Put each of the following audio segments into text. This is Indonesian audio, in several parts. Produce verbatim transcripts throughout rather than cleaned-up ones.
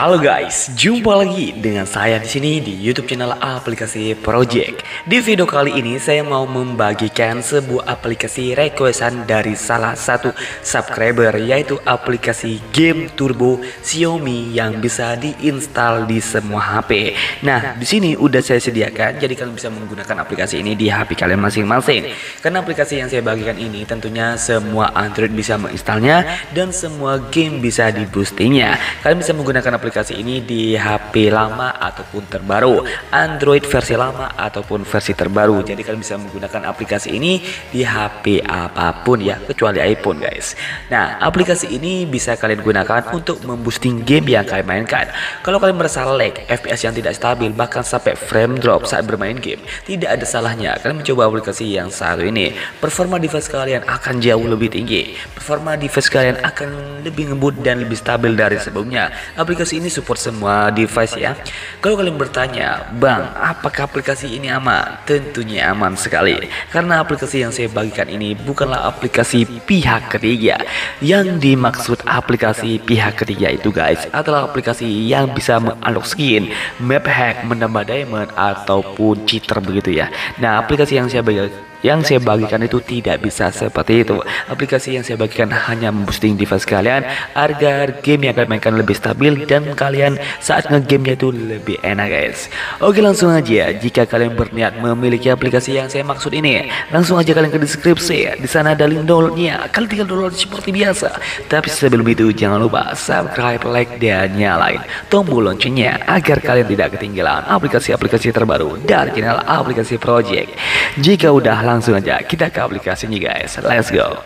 Halo guys, jumpa lagi dengan saya di sini di YouTube channel Aplikasi Project. Di video kali ini saya mau membagikan sebuah aplikasi requestan dari salah satu subscriber, yaitu aplikasi Game Turbo Xiaomi yang bisa diinstal di semua H P. Nah, di sini udah saya sediakan, jadi kalian bisa menggunakan aplikasi ini di H P kalian masing-masing. Karena aplikasi yang saya bagikan ini tentunya semua Android bisa menginstalnya dan semua game bisa di-boostingnya. Kalian bisa menggunakan aplikasi ini di H P lama ataupun terbaru, Android versi lama ataupun versi terbaru. Jadi kalian bisa menggunakan aplikasi ini di H P apapun ya, kecuali iPhone guys. Nah, aplikasi ini bisa kalian gunakan untuk memboosting game yang kalian mainkan. Kalau kalian merasa lag, F P S yang tidak stabil, bahkan sampai frame drop saat bermain game, tidak ada salahnya kalian mencoba aplikasi yang satu ini. Performa device kalian akan jauh lebih tinggi, performa device kalian akan lebih ngebut dan lebih stabil dari sebelumnya. Aplikasi ini support semua device ya. Kalau kalian bertanya, "Bang, apakah aplikasi ini aman?" Tentunya aman sekali, karena aplikasi yang saya bagikan ini bukanlah aplikasi pihak ketiga. Yang dimaksud aplikasi pihak ketiga itu guys adalah aplikasi yang bisa mengunlock skin, map hack, menambah diamond ataupun cheater begitu ya. Nah, aplikasi yang saya bagikan Yang saya bagikan itu tidak bisa seperti itu. Aplikasi yang saya bagikan hanya memboosting device kalian agar game yang kalian mainkan lebih stabil dan kalian saat ngegamenya itu lebih enak guys. Oke, langsung aja, jika kalian berniat memiliki aplikasi yang saya maksud ini, langsung aja kalian ke deskripsi. Di sana ada link downloadnya, kalian tinggal download seperti biasa. Tapi sebelum itu jangan lupa subscribe, like, dan nyalain tombol loncengnya agar kalian tidak ketinggalan aplikasi-aplikasi terbaru dari channel Aplikasi Project. Jika udah, langsung aja kita ke aplikasinya guys, let's go.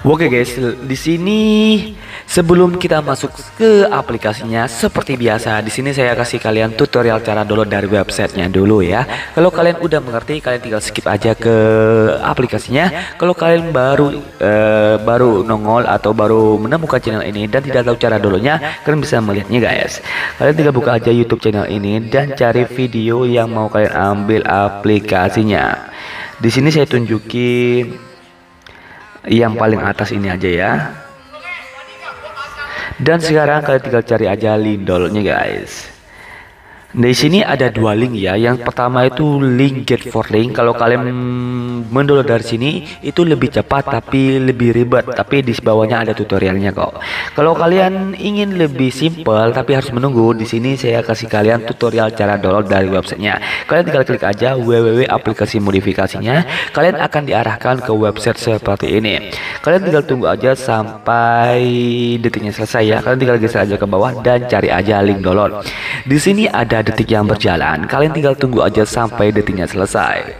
Oke guys, di sini sebelum kita masuk ke aplikasinya, seperti biasa di sini saya kasih kalian tutorial cara download dari websitenya dulu ya. Kalau kalian udah mengerti, kalian tinggal skip aja ke aplikasinya. Kalau kalian baru eh, baru nongol atau baru menemukan channel ini dan tidak tahu cara downloadnya, kalian bisa melihatnya guys. Kalian tinggal buka aja YouTube channel ini dan cari video yang mau kalian ambil aplikasinya. Di sini saya tunjukin yang paling atas ini aja ya. Dan sekarang kalian tinggal cari aja link downloadnya guys. Di sini ada dua link ya. Yang pertama itu link get for link. Kalau kalian mendownload dari sini itu lebih cepat tapi lebih ribet. Tapi di bawahnya ada tutorialnya kok. Kalau kalian ingin lebih simple tapi harus menunggu, di sini saya kasih kalian tutorial cara download dari websitenya. Kalian tinggal klik aja www aplikasi modifikasinya. Kalian akan diarahkan ke website seperti ini. Kalian tinggal tunggu aja sampai detiknya selesai ya. Kalian tinggal geser aja ke bawah dan cari aja link download. Di sini ada detik yang berjalan. Kalian tinggal tunggu aja sampai detiknya selesai.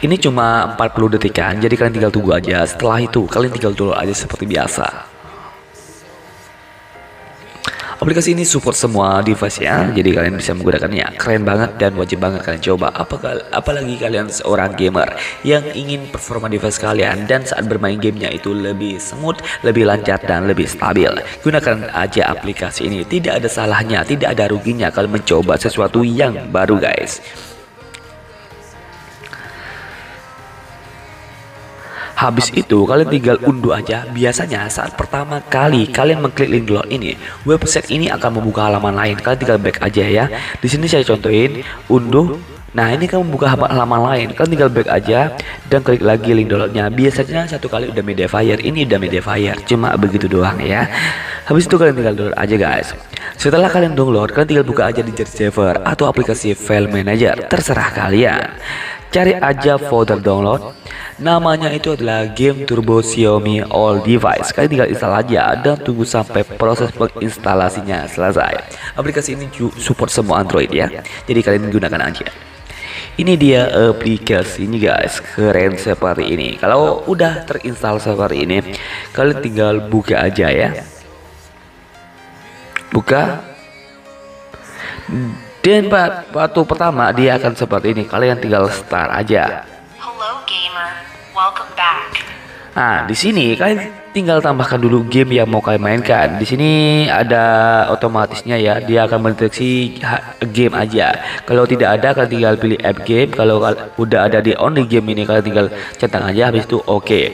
Ini cuma empat puluh detikan, jadi kalian tinggal tunggu aja. Setelah itu kalian tinggal download aja seperti biasa. Aplikasi ini support semua device ya, jadi kalian bisa menggunakannya. Keren banget dan wajib banget kalian coba. Apakah, apalagi kalian seorang gamer yang ingin performa device kalian dan saat bermain gamenya itu lebih smooth, lebih lancar, dan lebih stabil. Gunakan aja aplikasi ini, tidak ada salahnya, tidak ada ruginya kalian mencoba sesuatu yang baru guys. Habis itu kalian tinggal unduh aja. Biasanya saat pertama kali kalian mengklik link download ini, website ini akan membuka halaman lain. Kalian tinggal back aja ya. Di sini saya contohin unduh. Nah, ini kan membuka halaman lain. Kalian tinggal back aja dan klik lagi link downloadnya. Biasanya satu kali udah MediaFire, ini udah MediaFire. Cuma begitu doang ya. Habis itu kalian tinggal download aja guys. Setelah kalian download, kalian tinggal buka aja di server atau aplikasi file manager, terserah kalian. Cari aja folder download. Namanya itu adalah Game Turbo Xiaomi All Device. Kalian tinggal install aja dan tunggu sampai proses penginstalasinya selesai. Aplikasi ini support semua Android ya, jadi kalian gunakan aja. Ini dia aplikasi ini guys, keren seperti ini. Kalau udah terinstall seperti ini, kalian tinggal buka aja ya. Buka. Dan waktu pertama dia akan seperti ini. Kalian tinggal start aja. Nah, di sini kalian tinggal tambahkan dulu game yang mau kalian mainkan. Di sini ada otomatisnya ya, dia akan mendeteksi game aja. Kalau tidak ada, kalian tinggal pilih app game. Kalau udah ada di only game ini, kalian tinggal centang aja, habis itu oke. Okay.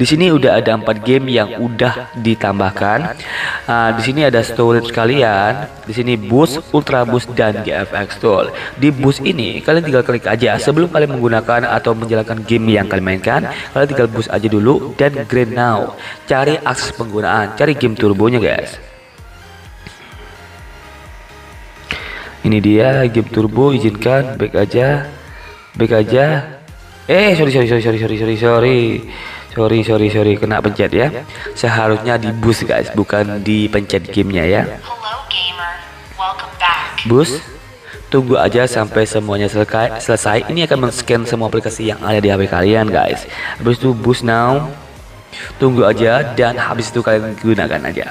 Di sini udah ada empat game yang udah ditambahkan. Nah, di sini ada storage kalian. Di sini boost, ultra boost, dan G F X tool. Di boost ini kalian tinggal klik aja sebelum kalian menggunakan atau menjalankan game yang kalian mainkan. Kalian tinggal boost aja dulu dan green now. Cari akses penggunaan, cari game turbonya guys. Ini dia game turbo, izinkan, back aja, back aja. Eh sorry sorry sorry sorry sorry sorry sorry sorry sorry sorry kena pencet ya. Seharusnya di boost guys, bukan dipencet gamenya ya. Boost, tunggu aja sampai semuanya selesai. Selesai, ini akan men-scan semua aplikasi yang ada di H P kalian guys. Habis itu boost now, tunggu aja, dan habis itu kalian gunakan aja.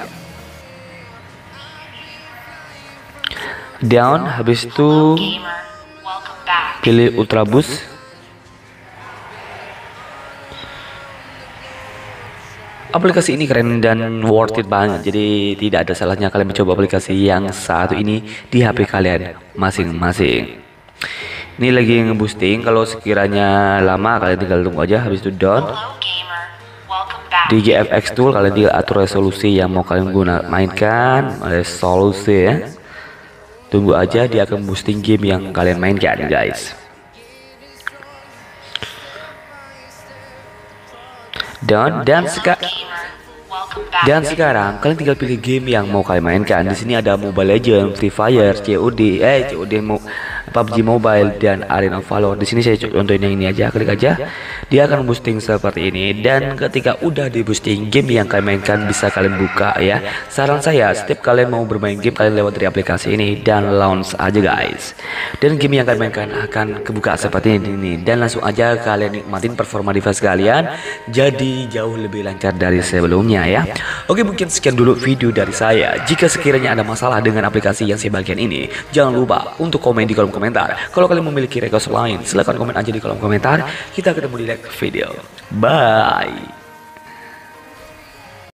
Down, habis itu pilih ultra boost. Aplikasi ini keren dan worth it banget, jadi tidak ada salahnya kalian mencoba aplikasi yang satu ini di H P kalian masing-masing. Ini lagi nge-boosting, kalau sekiranya lama kalian tinggal tunggu aja, habis itu down. Di G F X tool kalian tinggal atur resolusi yang mau kalian guna mainkan, resolusi ya. Tunggu aja, dia akan boosting game yang kalian mainkan guys. Dan dan, seka dan sekarang kalian tinggal pilih game yang mau kalian mainkan. Di sini ada Mobile Legends, Free Fire, C O D, eh C O D mau P U B G Mobile, dan Arena Valor. Di sini saya contohin yang ini aja, klik aja. Dia akan boosting seperti ini, dan ketika udah di boosting, game yang kalian mainkan bisa kalian buka ya. Saran saya, setiap kalian mau bermain game, kalian lewat dari aplikasi ini dan launch aja guys. Dan game yang kalian mainkan akan kebuka seperti ini, dan langsung aja kalian nikmatin performa device kalian. Jadi jauh lebih lancar dari sebelumnya ya. Oke, mungkin sekian dulu video dari saya. Jika sekiranya ada masalah dengan aplikasi yang saya bagian ini, jangan lupa untuk komen di kolom komentar. Kalau kalian memiliki request lain, silahkan komen aja di kolom komentar. Kita ketemu di next video. Bye.